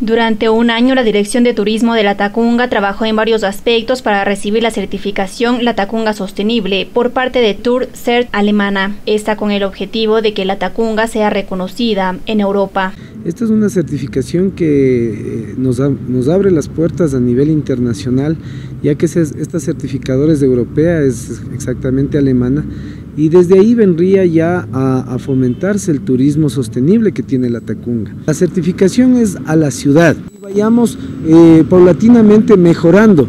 Durante un año, la Dirección de Turismo de Latacunga trabajó en varios aspectos para recibir la certificación Latacunga Sostenible por parte de Tour CERT Alemana. Esta con el objetivo de que Latacunga sea reconocida en Europa. Esta es una certificación que nos abre las puertas a nivel internacional, ya que esta certificadora es europea, es exactamente alemana, y desde ahí vendría ya a fomentarse el turismo sostenible que tiene Latacunga. La certificación es a la ciudad. Vayamos paulatinamente mejorando,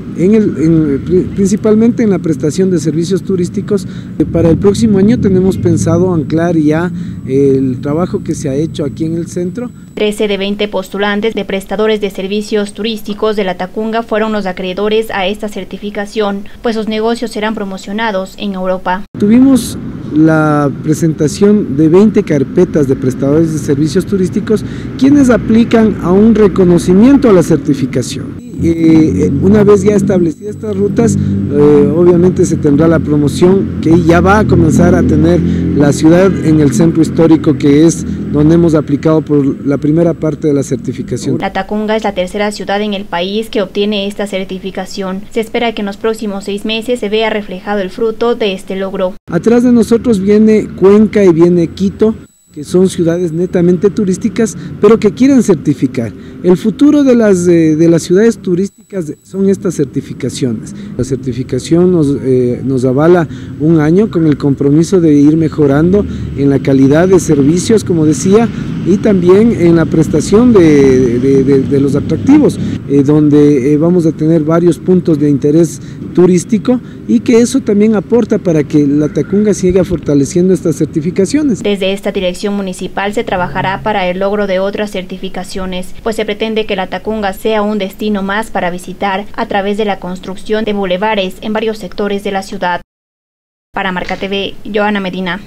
principalmente en la prestación de servicios turísticos. Para el próximo año tenemos pensado anclar ya el trabajo que se ha hecho aquí en el centro. 13 de 20 postulantes de prestadores de servicios turísticos de Latacunga fueron los acreedores a esta certificación, pues sus negocios serán promocionados en Europa. Tuvimos la presentación de 20 carpetas de prestadores de servicios turísticos, quienes aplican a un reconocimiento a la certificación. Una vez ya establecidas estas rutas, obviamente se tendrá la promoción que ya va a comenzar a tener la ciudad en el centro histórico, que es donde hemos aplicado por la primera parte de la certificación. Latacunga es la tercera ciudad en el país que obtiene esta certificación. Se espera que en los próximos 6 meses se vea reflejado el fruto de este logro. Atrás de nosotros viene Cuenca y viene Quito, que son ciudades netamente turísticas, pero que quieren certificar. El futuro de las ciudades turísticas son estas certificaciones. La certificación nos avala un año con el compromiso de ir mejorando en la calidad de servicios, como decía, y también en la prestación de los atractivos, donde vamos a tener varios puntos de interés turístico, y que eso también aporta para que Latacunga siga fortaleciendo estas certificaciones. Desde esta dirección municipal se trabajará para el logro de otras certificaciones, pues se pretende que Latacunga sea un destino más para visitar a través de la construcción de bulevares en varios sectores de la ciudad. Para Marca TV, Johanna Medina.